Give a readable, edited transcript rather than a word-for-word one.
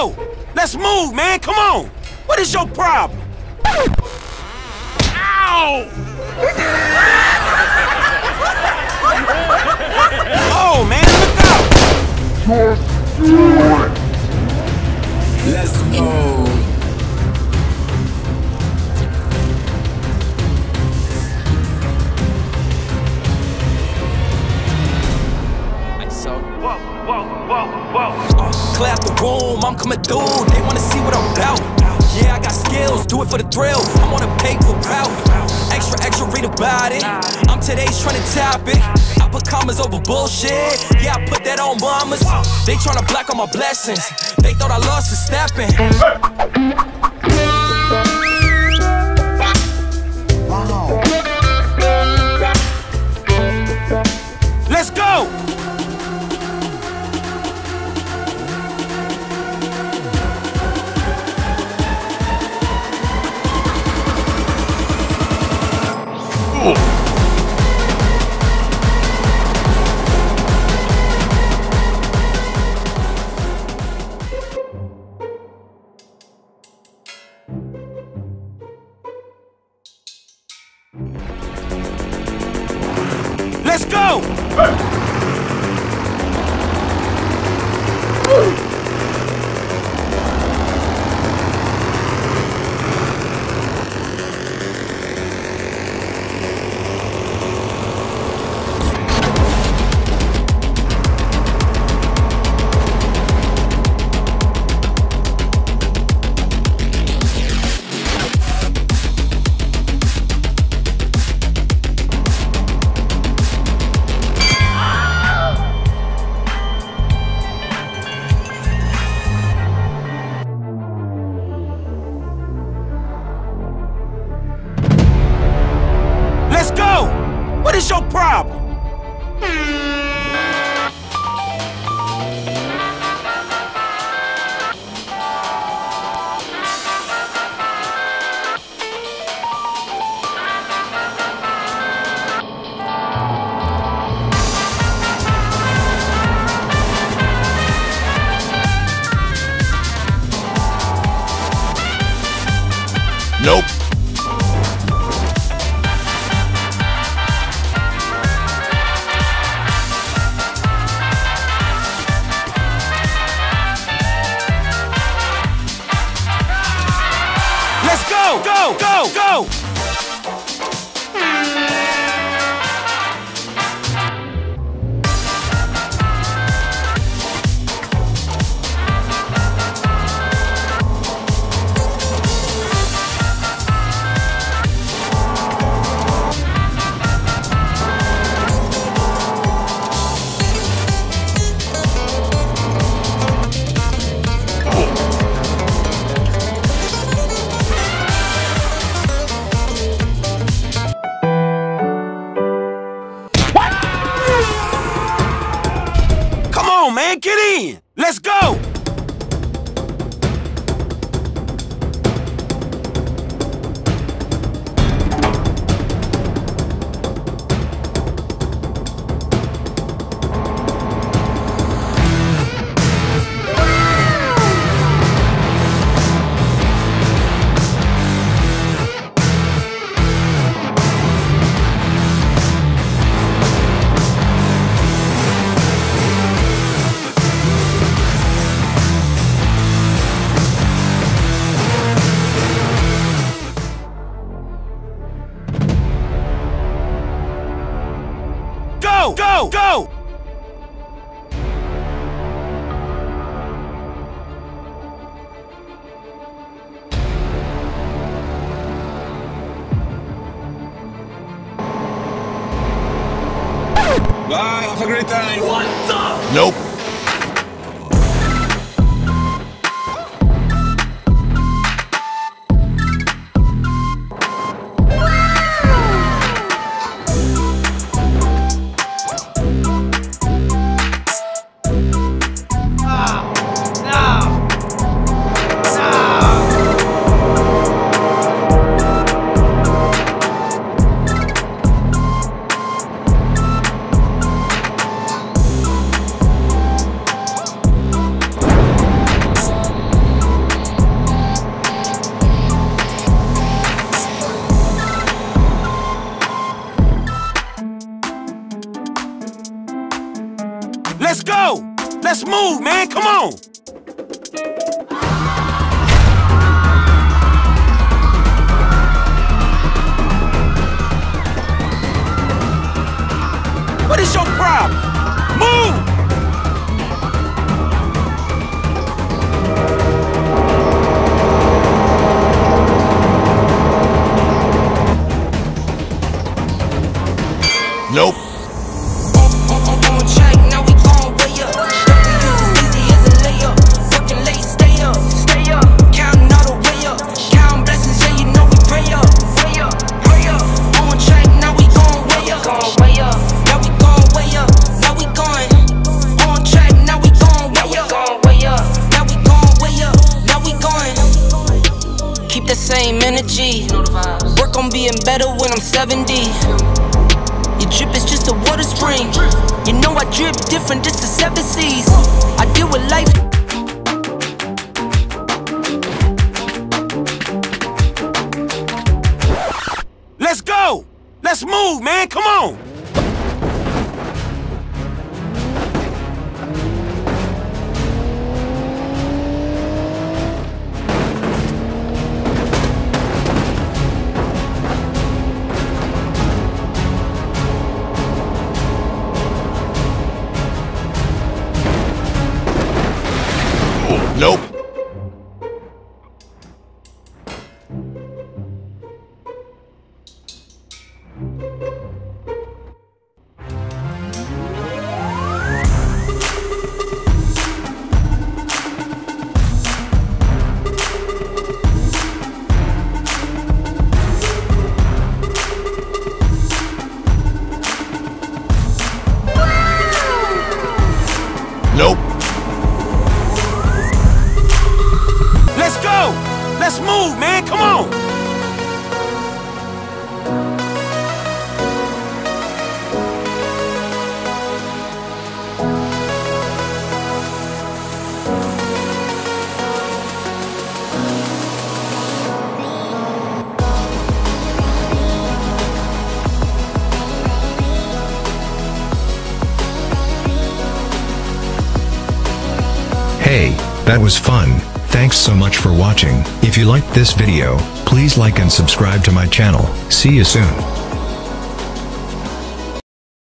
go! Let's move, man! Come on! What is your problem? Ow! Oh, man, look out! Just do it! Let's go! Clear out the room, I'm coming through. They wanna see what I'm about. Yeah, I got skills, do it for the thrill. I'm on a paper route. Extra, extra, read about it. I'm today's trying to tap it. I put commas over bullshit. Yeah, I put that on mamas. They trying to block all my blessings. They thought I lost for snapping. Let's go! Let's go! Hey. What is your problem? Nope. Go, go, go! Man, get in! Let's go! Go, go, go! Bye, have a great time! What the? Nope. Let's move, man. Come on. What is your problem? Move! Nope. On track, now we going way up. It's easy as a layup. Working late, stay up. Counting all the way up. Counting blessings, yeah, you know we pray up. Pray up. On track, now we going way up. Now we going way up. Now we going. On track, now we going way up. Now we going way up. Now we going. Keep the same energy. Work on being better when I'm 70. Drip is just a water spring. You know I drip different, this the 7 C's. I deal with life. Let's go! Let's move, man, come on! Nope. Let's move, man, come on! Hey, that was fun. Thanks so much for watching. If you liked this video, please like and subscribe to my channel. See you soon.